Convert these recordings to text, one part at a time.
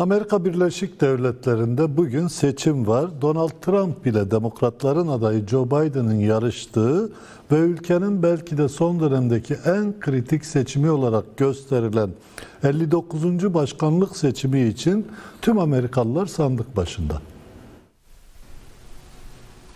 Amerika Birleşik Devletleri'nde bugün seçim var. Donald Trump ile demokratların adayı Joe Biden'ın yarıştığı ve ülkenin belki de son dönemdeki en kritik seçimi olarak gösterilen 59. başkanlık seçimi için tüm Amerikalılar sandık başında.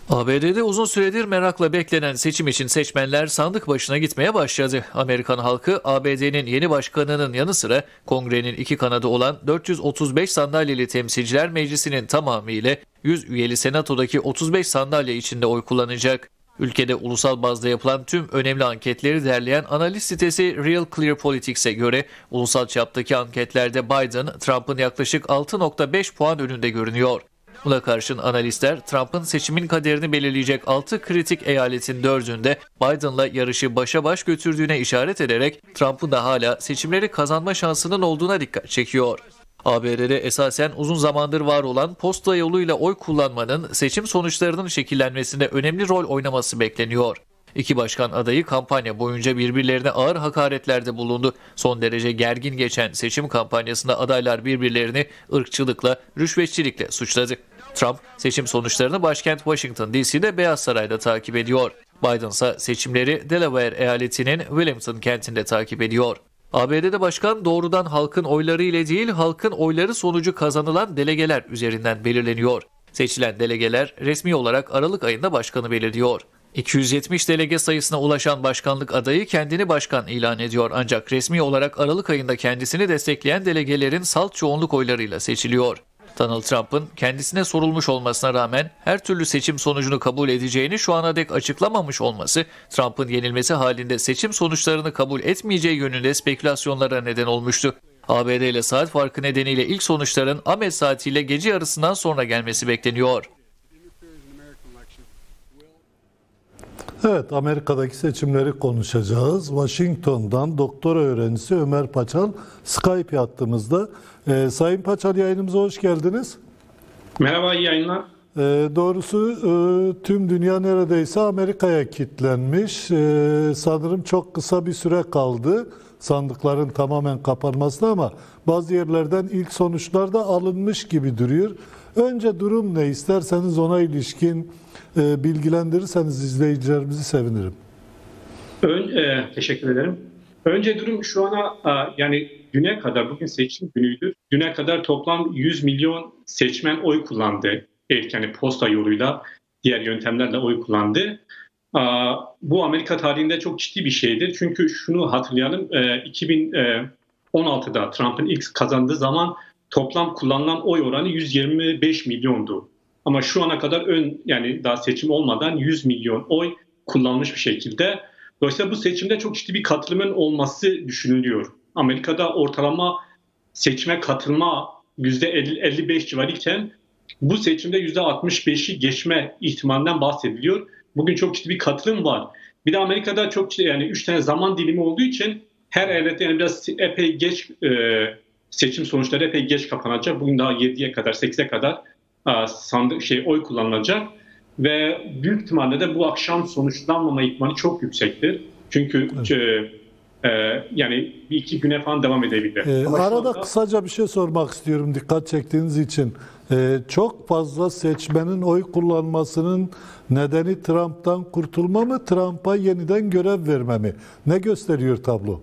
ABD'de uzun süredir merakla beklenen seçim için seçmenler sandık başına gitmeye başladı. Amerikan halkı ABD'nin yeni başkanının yanı sıra kongrenin iki kanadı olan 435 sandalyeli Temsilciler Meclisi'nin tamamı ile 100 üyeli senatodaki 35 sandalye içinde oy kullanacak. Ülkede ulusal bazda yapılan tüm önemli anketleri derleyen analiz sitesi Real Clear Politics'e göre ulusal çaptaki anketlerde Biden, Trump'ın yaklaşık 6.5 puan önünde görünüyor. Buna karşın analistler Trump'ın seçimin kaderini belirleyecek 6 kritik eyaletin 4'ünde Biden'la yarışı başa baş götürdüğüne işaret ederek Trump'ın da hala seçimleri kazanma şansının olduğuna dikkat çekiyor. ABD'de esasen uzun zamandır var olan posta yoluyla oy kullanmanın seçim sonuçlarının şekillenmesinde önemli rol oynaması bekleniyor. İki başkan adayı kampanya boyunca birbirlerine ağır hakaretlerde bulundu. Son derece gergin geçen seçim kampanyasında adaylar birbirlerini ırkçılıkla, rüşvetçilikle suçladı. Trump seçim sonuçlarını başkent Washington DC'de Beyaz Saray'da takip ediyor. Biden ise seçimleri Delaware eyaletinin Wilmington kentinde takip ediyor. ABD'de başkan doğrudan halkın oyları ile değil, halkın oyları sonucu kazanılan delegeler üzerinden belirleniyor. Seçilen delegeler resmi olarak Aralık ayında başkanı belirliyor. 270 delege sayısına ulaşan başkanlık adayı kendini başkan ilan ediyor, ancak resmi olarak Aralık ayında kendisini destekleyen delegelerin salt çoğunluk oylarıyla seçiliyor. Donald Trump'ın kendisine sorulmuş olmasına rağmen her türlü seçim sonucunu kabul edeceğini şu ana dek açıklamamış olması, Trump'ın yenilmesi halinde seçim sonuçlarını kabul etmeyeceği yönünde spekülasyonlara neden olmuştu. ABD ile saat farkı nedeniyle ilk sonuçların Amerika saatiyle gece yarısından sonra gelmesi bekleniyor. Evet, Amerika'daki seçimleri konuşacağız. Washington'dan doktora öğrencisi Ömer Paçal Skype hattımızda. Sayın Paçal, yayınımıza hoş geldiniz. Merhaba, iyi yayınlar. Doğrusu tüm dünya neredeyse Amerika'ya kilitlenmiş. Sanırım çok kısa bir süre kaldı sandıkların tamamen kapanmasına, ama bazı yerlerden ilk sonuçlar da alınmış gibi duruyor. Önce durum ne, isterseniz ona ilişkin bilgilendirirseniz izleyicilerimizi sevinirim. Teşekkür ederim. Önce durum şu ana, yani düne kadar, bugün seçim günüydü. Düne kadar toplam 100 milyon seçmen oy kullandı. Yani posta yoluyla, diğer yöntemlerle oy kullandı. Bu Amerika tarihinde çok ciddi bir şeydir. Çünkü şunu hatırlayalım, 2016'da Trump'ın ilk kazandığı zaman toplam kullanılan oy oranı 125 milyondu. Ama şu ana kadar yani daha seçim olmadan 100 milyon oy kullanmış bir şekilde. Dolayısıyla bu seçimde çok ciddi bir katılımın olması düşünülüyor. Amerika'da ortalama seçime katılma %50-55 civarıyken bu seçimde %65'i geçme ihtimalinden bahsediliyor. Bugün çok ciddi bir katılım var. Bir de Amerika'da çok ciddi, yani 3 tane zaman dilimi olduğu için her evlette yani biraz epey geç seçim sonuçları epey geç kapanacak. Bugün daha 7'ye kadar, 8'e kadar oy kullanılacak ve büyük ihtimalle de bu akşam sonuçlanmama ihtimali çok yüksektir. Çünkü evet, yani bir iki güne falan devam edebilir. Arada kısaca bir şey sormak istiyorum, dikkat çektiğiniz için. Çok fazla seçmenin oy kullanmasının nedeni Trump'tan kurtulma mı, Trump'a yeniden görev verme mi? Ne gösteriyor tablo?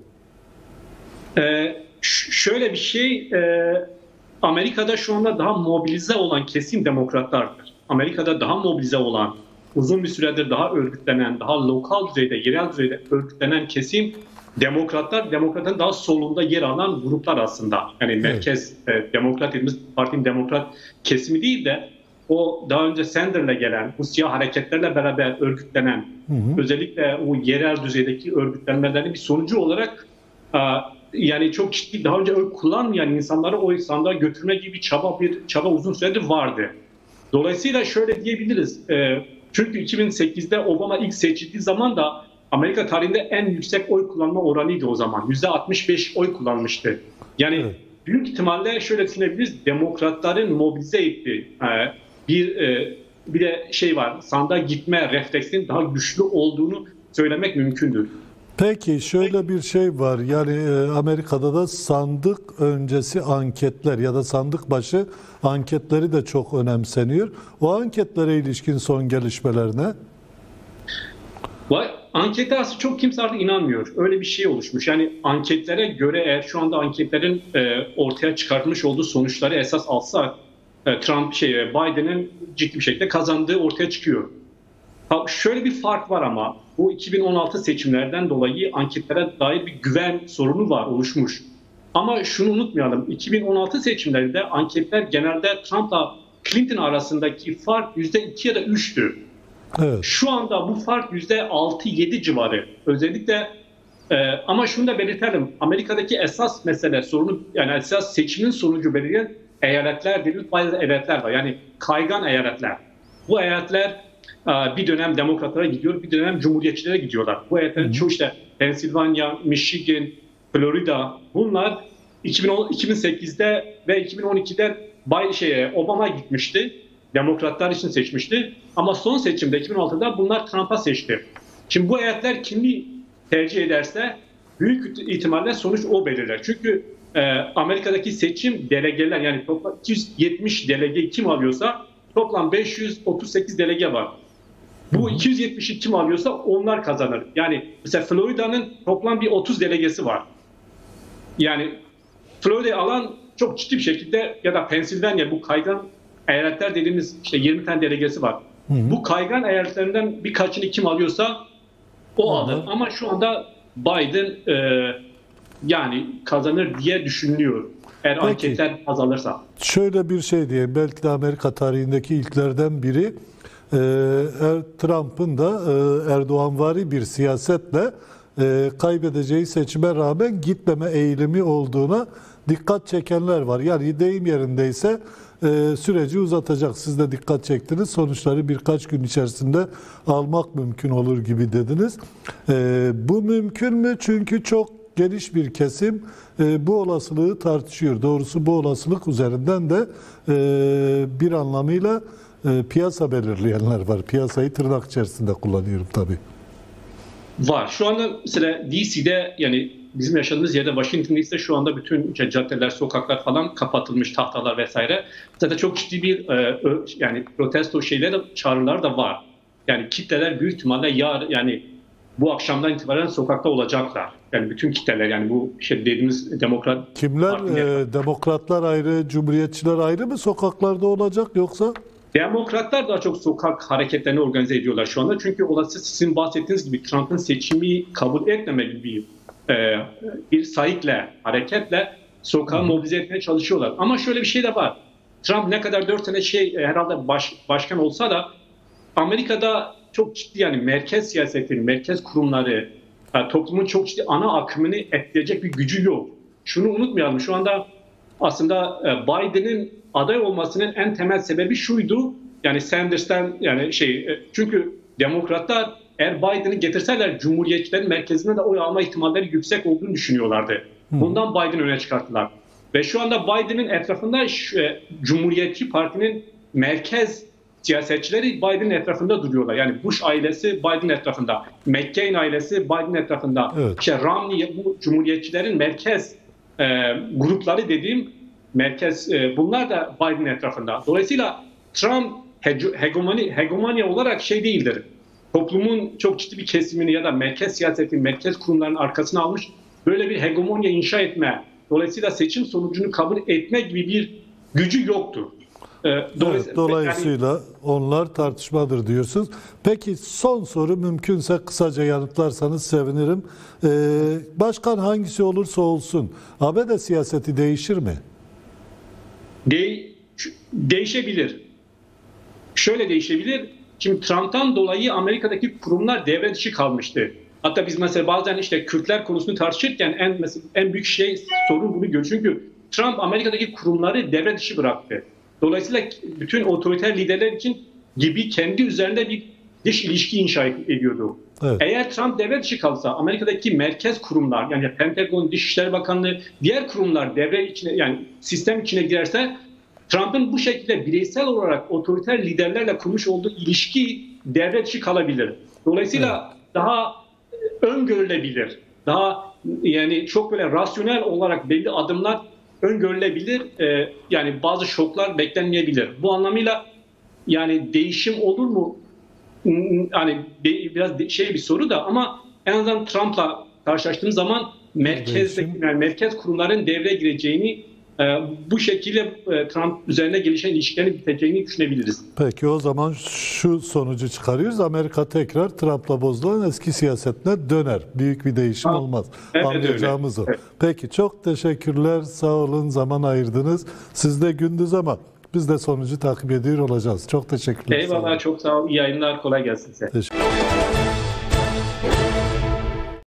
Şöyle bir şey, Amerika'da şu anda daha mobilize olan kesim demokratlardır. Amerika'da daha mobilize olan, uzun bir süredir daha örgütlenen, daha lokal düzeyde, yerel düzeyde örgütlenen kesim demokratlar. Demokratların daha solunda yer alan gruplar aslında. Yani merkez demokrat dediğimiz partinin demokrat kesimi değil de o daha önce Sanders'le gelen, bu siyah hareketlerle beraber örgütlenen, özellikle o yerel düzeydeki örgütlenmelerinin bir sonucu olarak yani çok ciddi, daha önce oy kullanmayan insanları oy sandığa götürme gibi bir çaba uzun süredir vardı. Dolayısıyla şöyle diyebiliriz. Çünkü 2008'de Obama ilk seçildiği zaman da Amerika tarihinde en yüksek oy kullanma oranıydı o zaman. %65 oy kullanmıştı. Yani evet, büyük ihtimalle şöyle düşünebiliriz. Demokratların mobilize ettiği bir de şey var. Sandığa gitme refleksinin daha güçlü olduğunu söylemek mümkündür. Peki şöyle bir şey var, yani Amerika'da da sandık öncesi anketler ya da sandık başı anketleri de çok önemseniyor. O anketlere ilişkin son gelişmelerine? Ankete aslında çok kimse artık inanmıyor. Öyle bir şey oluşmuş. Yani anketlere göre eğer şu anda anketlerin ortaya çıkartmış olduğu sonuçları esas alsak Trump Biden'in ciddi bir şekilde kazandığı ortaya çıkıyor. Şöyle bir fark var ama bu 2016 seçimlerden dolayı anketlere dair bir güven sorunu var, oluşmuş. Ama şunu unutmayalım, 2016 seçimlerinde anketler genelde Trump'la Clinton arasındaki fark %2 ya da 3'tü. Evet. Şu anda bu fark %6-7 civarı. Özellikle ama şunu da belirtelim, Amerika'daki esas mesele sorunu, yani esas seçimin sonucu belirleyen eyaletler, bazı eyaletler var. Yani kaygan eyaletler. Bu eyaletler bir dönem demokratlara gidiyor, bir dönem cumhuriyetçilere gidiyorlar. Bu eyaletlerin çoğu Pensilvanya, Michigan, Florida, bunlar 2008'de ve 2012'de Obama gitmişti. Demokratlar için seçmişti. Ama son seçimde 2016'da bunlar Trump'a seçti. Şimdi bu eyaletler kimi tercih ederse büyük ihtimalle sonuç o belirler. Çünkü Amerika'daki seçim delegeler, yani toplam 270 delege kim alıyorsa toplam 538 delege var. Bu 270'i kim alıyorsa onlar kazanır. Yani mesela Florida'nın toplam bir 30 delegesi var. Yani Florida'yı alan çok ciddi bir şekilde, ya da Pensilvanya, bu kaygan eyaletler dediğimiz 20 tane delegesi var. Bu kaygan eyaletlerinden birkaçını kim alıyorsa o alır. Ama şu anda Biden yani kazanır diye düşünülüyor. Eğer anketler azalırsa. Şöyle bir şey diyeyim. Belki de Amerika tarihindeki ilklerden biri Trump'ın da Erdoğanvari bir siyasetle kaybedeceği seçime rağmen gitmeme eğilimi olduğuna dikkat çekenler var. Yani deyim yerindeyse süreci uzatacak. Siz de dikkat çektiniz. Sonuçları birkaç gün içerisinde almak mümkün olur gibi dediniz. Bu mümkün mü? Çünkü çok geniş bir kesim bu olasılığı tartışıyor. Doğrusu bu olasılık üzerinden de bir anlamıyla piyasa belirleyenler var. Piyasayı tırnak içerisinde kullanıyorum tabii. Var. Şu anda mesela DC'de, yani bizim yaşadığımız yerde, Washington DC'de şu anda bütün caddeler, sokaklar falan kapatılmış, tahtalar vesaire. Zaten çok ciddi bir yani protesto çağrılar da var. Yani kitleler büyük ihtimalle bu akşamdan itibaren sokakta olacaklar. Yani bütün kitleler, yani bu dediğimiz demokrat... Kimler? Demokratlar ayrı, cumhuriyetçiler ayrı mı sokaklarda olacak, yoksa? Demokratlar daha çok sokak hareketlerini organize ediyorlar şu anda. Çünkü olası, sizin bahsettiğiniz gibi, Trump'ın seçimi kabul etmeme gibi bir hareketle sokağı mobilize etmeye çalışıyorlar. Ama şöyle bir şey de var. Trump ne kadar 4 sene herhalde başkan olsa da Amerika'da çok ciddi, yani merkez siyasetleri, merkez kurumları, toplumun çok ciddi ana akımını etkileyecek bir gücü yok. Şunu unutmayalım, şu anda aslında Biden'in aday olmasının en temel sebebi şuydu. Yani Sanders'tan, yani çünkü demokratlar eğer Biden'ı getirseler cumhuriyetçilerin merkezine de oy alma ihtimalleri yüksek olduğunu düşünüyorlardı. Bundan Biden'ı öne çıkarttılar. Ve şu anda Biden'ın etrafında Cumhuriyetçi Parti'nin merkez siyasetçileri Biden'ın etrafında duruyorlar. Yani Bush ailesi Biden etrafında, McCain ailesi Biden etrafında, Romney, bu cumhuriyetçilerin merkez grupları dediğim merkez, bunlar da Biden etrafında. Dolayısıyla Trump hegemonya olarak değildir. Toplumun çok ciddi bir kesimini ya da merkez siyasetin, merkez kurumlarının arkasına almış böyle bir hegemonya inşa etme, dolayısıyla seçim sonucunu kabul etme gibi bir gücü yoktur. Dolayısıyla onlar tartışmadır diyorsunuz. Peki son soru, mümkünse kısaca yanıtlarsanız sevinirim. Başkan hangisi olursa olsun ABD siyaseti değişir mi? Değişebilir. Şöyle değişebilir. Şimdi Trump'tan dolayı Amerika'daki kurumlar devre dışı kalmıştı. Hatta biz mesela bazen Kürtler konusunu tartışırken en büyük sorun bunu görüyoruz. Çünkü Trump Amerika'daki kurumları devre dışı bıraktı. Dolayısıyla bütün otoriter liderler için gibi kendi üzerinde bir dış ilişki inşa ediyordu. Evet. Eğer Trump devre dışı kalsa Amerika'daki merkez kurumlar, yani Pentagon, Dışişleri Bakanlığı, diğer kurumlar sistem içine girerse Trump'ın bu şekilde bireysel olarak otoriter liderlerle kurmuş olduğu ilişki devre dışı kalabilir. Dolayısıyla daha öngörülebilir. Daha yani çok böyle rasyonel olarak belli adımlar öngörülebilir. Yani bazı şoklar beklenmeyebilir. Bu anlamıyla yani değişim olur mu? Hani biraz bir soru da, ama en azından Trump'la karşılaştığım zaman merkez kurumların devreye gireceğini, bu şekilde Trump üzerine gelişen ilişkilerin biteceğini düşünebiliriz. Peki o zaman şu sonucu çıkarıyoruz. Amerika tekrar Trump'la bozulan eski siyasetine döner. Büyük bir değişim olmaz. Evet, anlayacağımız o. Evet. Peki çok teşekkürler. Sağ olun, zaman ayırdınız. Siz de gündüz ama biz de sonucu takip ediyor olacağız. Çok teşekkürler. Eyvallah, çok sağ olun. İyi yayınlar. Kolay gelsin size. Teşekkür ederim.